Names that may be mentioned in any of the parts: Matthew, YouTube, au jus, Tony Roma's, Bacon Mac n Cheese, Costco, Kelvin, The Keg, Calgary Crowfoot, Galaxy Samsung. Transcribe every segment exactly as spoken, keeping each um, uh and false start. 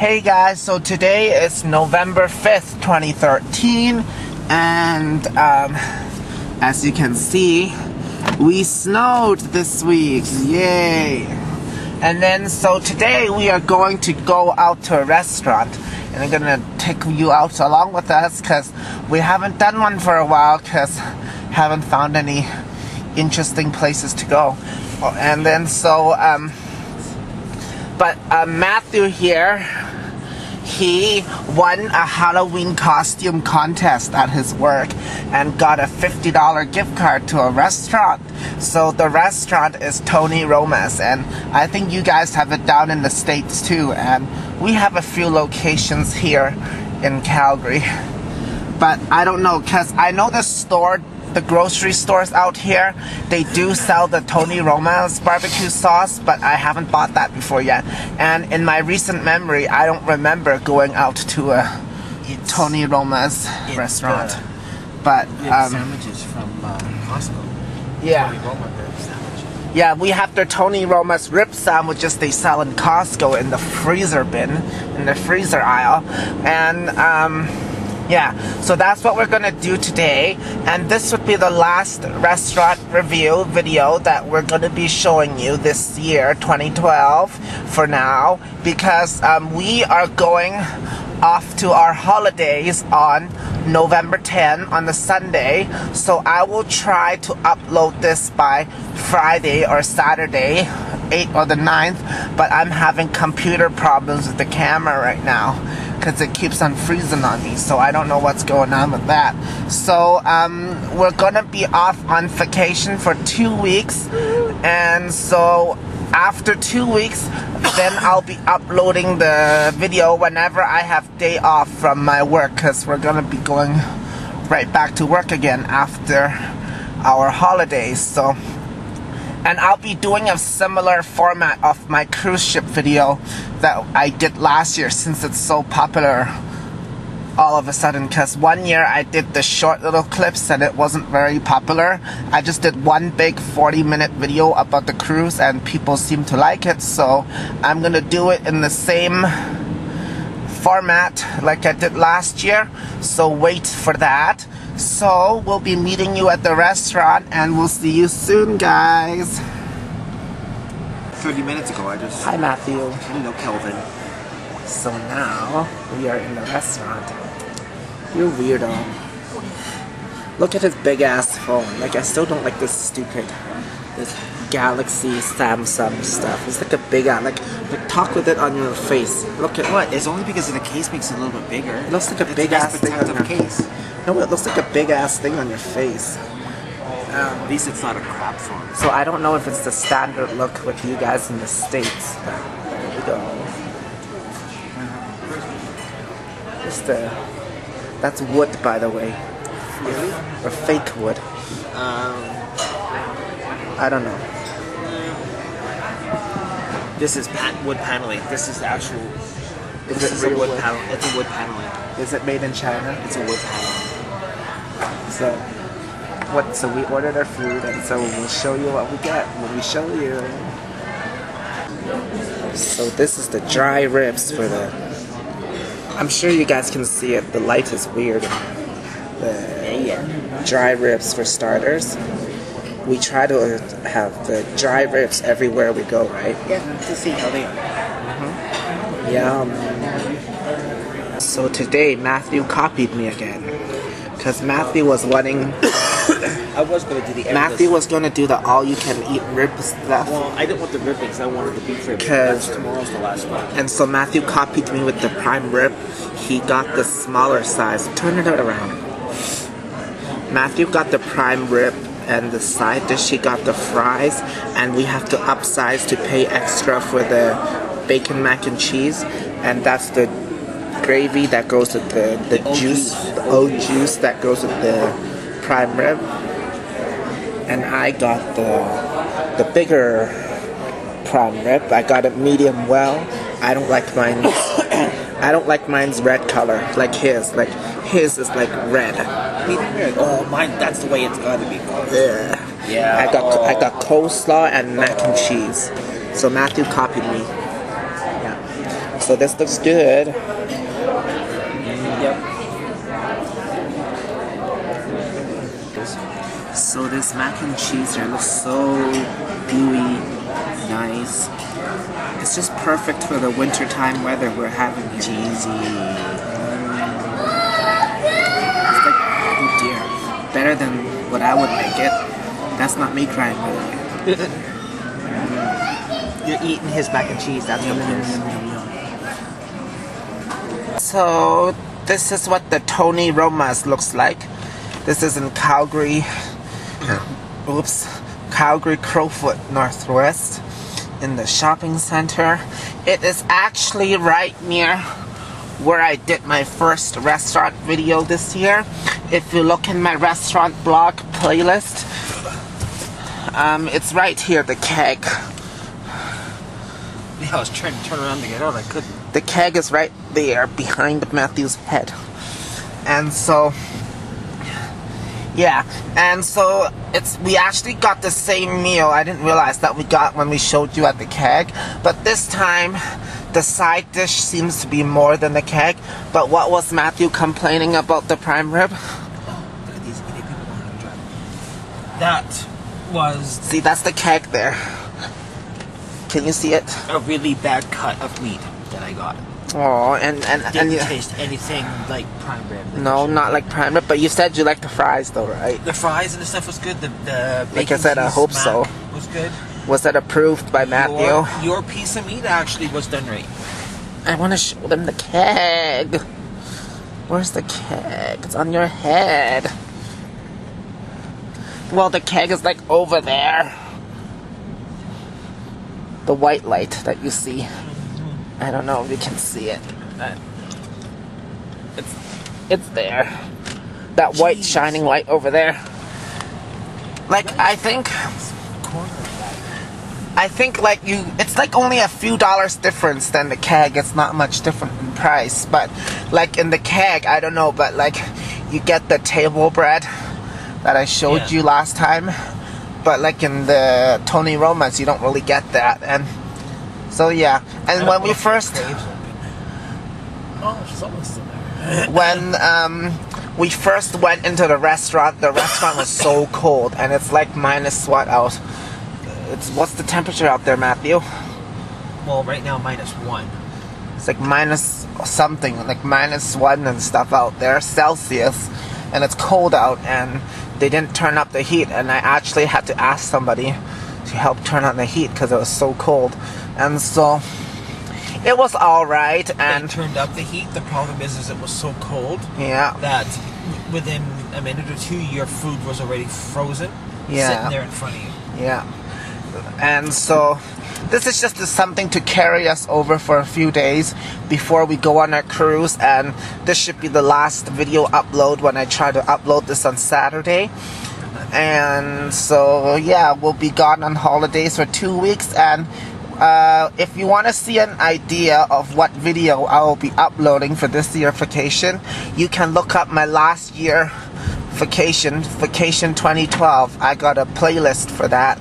Hey guys, so today is November fifth, twenty thirteen, and um, as you can see, we snowed this week, yay! And then, so today we are going to go out to a restaurant, and I'm gonna take you out along with us, because we haven't done one for a while, because haven't found any interesting places to go. And then, so, um, But uh, Matthew here, he won a Halloween costume contest at his work and got a fifty dollar gift card to a restaurant. So the restaurant is Tony Roma's, and I think you guys have it down in the States too. And we have a few locations here in Calgary. But I don't know, because I know the store, the grocery stores out here, they do sell the Tony Roma's barbecue sauce, but I haven't bought that before yet. And in my recent memory, I don't remember going out to a it's, Tony Roma's it's restaurant. The, but um, sandwiches from uh, Costco. Yeah. Tony Roma rib sandwiches. Yeah, we have their Tony Roma's rib sandwiches they sell in Costco in the freezer bin, in the freezer aisle, and. Um, Yeah, so that's what we're gonna do today, and this would be the last restaurant review video that we're gonna be showing you this year, twenty twelve, for now, because um, we are going off to our holidays on November tenth, on the Sunday, so I will try to upload this by Friday or Saturday, eighth or the ninth, but I'm having computer problems with the camera right now, because it keeps on freezing on me, so I don't know what's going on with that. So um, we're gonna be off on vacation for two weeks, and so after two weeks, then I'll be uploading the video whenever I have day off from my work, because we're gonna be going right back to work again after our holidays. So. And I'll be doing a similar format of my cruise ship video that I did last year, since it's so popular all of a sudden. Because one year I did the short little clips and it wasn't very popular. I just did one big forty minute video about the cruise and people seem to like it. So I'm going to do it in the same format like I did last year. So wait for that. So, we'll be meeting you at the restaurant, and we'll see you soon, guys. thirty minutes ago, I just... Hi, Matthew. I didn't know Kelvin. So now, we are in the restaurant. You're weirdo. Look at his big-ass phone. Like, I still don't like this stupid... this Galaxy Samsung stuff. It's like a big-ass... Like, like, talk with it on your face. Look at... What? It's only because the case makes it a little bit bigger. It looks like a big-ass thing on your case. No, it looks like a big-ass thing on your face. Um, At least it's not a crap phone. So I don't know if it's the standard look with you guys in the States. But there we go. Just a... That's wood, by the way. Really? Or fake wood. Um, I don't know. This is pan wood paneling. This is the actual... Is this it is real wood, wood? Panel. It's a wood paneling. Is it made in China? It's a wood paneling. So, what, so we ordered our food, and so we'll show you what we get when we show you. So this is the dry ribs for the... I'm sure you guys can see it, the light is weird. The dry ribs for starters. We try to have the dry ribs everywhere we go, right? Yeah, to see how they are. Mm-hmm. Yum. So today, Matthew copied me again. Because Matthew was wanting... I was going to do the endless. Matthew was going to do the all-you-can-eat rib stuff. Well, I didn't want the ribbings. I wanted the beef rib. Because tomorrow's the last one. And so Matthew copied me with the prime rib. He got the smaller size. Turn it around. Matthew got the prime rib and the side dish. He got the fries. And we have to upsize to pay extra for the bacon mac and cheese. And that's the... gravy that goes with the, the, the juice, the au jus that goes with the prime rib. And I got the the bigger prime rib. I got it medium well. I don't like mine. I don't like mine's red color, like his. Like his is like red. Oh, mine. That's the way it's gotta be. Yeah. Yeah. I got oh. I got coleslaw and mac and cheese. So Matthew copied me. So this looks good. Yep. So this mac and cheese here looks so gooey, nice. It's just perfect for the wintertime weather we're having here. Cheesy. It's like, oh dear, better than what I would make it. That's not me crying, by the way. You're eating his mac and cheese, that's what it is. So, this is what the Tony Roma's looks like. This is in Calgary, oops, Calgary Crowfoot, Northwest, in the shopping center. It is actually right near where I did my first restaurant video this year. If you look in my restaurant blog playlist, um, it's right here, The Keg. I was trying to turn around to get out, I couldn't. The Keg is right there, behind Matthew's head. And so, yeah, and so it's we actually got the same meal. I didn't realize that we got when we showed you at The Keg. But this time, the side dish seems to be more than The Keg. But what was Matthew complaining about the prime rib? Oh, look at these idiot people on the drive. That was... See, that's The Keg there. Can you see it? A really bad cut of meat that I got. Oh, and and didn't and you taste anything like prime rib? No, not like prime rib. But you said you liked the fries, though, right? The fries and the stuff was good. The the like I said, I hope so. Was good. Was that approved by Matthew? Your, your piece of meat actually was done right. I want to show them The Keg. Where's The Keg? It's on your head. Well, The Keg is like over there. The white light that you see. I don't know if you can see it. It's, it's there. That Jeez. White shining light over there. Like, I think... I think, like, you... It's, like, only a few dollars difference than The Keg. It's not much different in price. But, like, in The Keg, I don't know, but, like, you get the table bread that I showed yeah. you last time. But like in the Tony Roma's, you don't really get that, and so yeah. And when we first, oh, she's almost in there. when um, we first went into the restaurant, the restaurant was so cold, and it's like minus what out? It's what's the temperature out there, Matthew? Well, right now minus one. It's like minus something, like minus one and stuff out there, Celsius, and it's cold out and. They didn't turn up the heat, and I actually had to ask somebody to help turn on the heat because it was so cold. And so it was all right. And they turned up the heat. The problem is, is it was so cold. Yeah. That within a minute or two, your food was already frozen. Yeah. Sitting there in front of you. Yeah. And so this is just something to carry us over for a few days before we go on our cruise, and this should be the last video upload when I try to upload this on Saturday. And so yeah, we'll be gone on holidays for two weeks, and uh, if you want to see an idea of what video I will be uploading for this year vacation, you can look up my last year vacation, vacation twenty twelve. I got a playlist for that.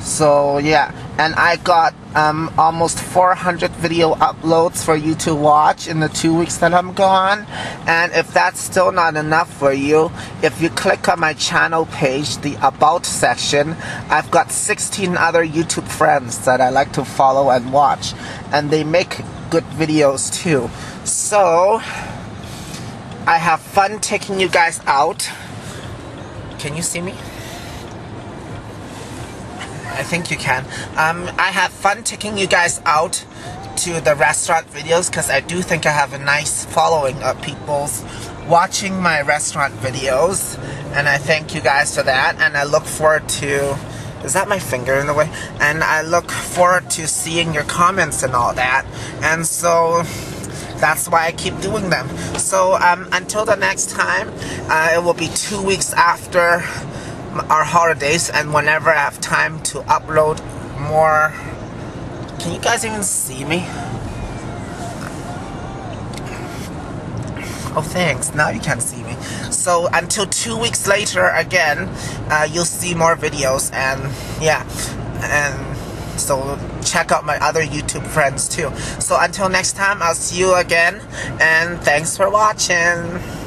So yeah, and I got um, almost four hundred video uploads for you to watch in the two weeks that I'm gone. And if that's still not enough for you, if you click on my channel page, the About section, I've got sixteen other YouTube friends that I like to follow and watch. And they make good videos too. So, I have fun taking you guys out. Can you see me? I think you can. Um, I have fun taking you guys out to the restaurant videos because I do think I have a nice following of people's watching my restaurant videos, and I thank you guys for that, and I look forward to... Is that my finger in the way? And I look forward to seeing your comments and all that, and so... That's why I keep doing them. So, um, until the next time, uh, it will be two weeks after... our holidays, and whenever I have time to upload more. Can you guys even see me? Oh, thanks. Now you can see me. So until two weeks later again, uh, you'll see more videos, and yeah, and So check out my other YouTube friends too. So until next time, I'll see you again, and thanks for watching.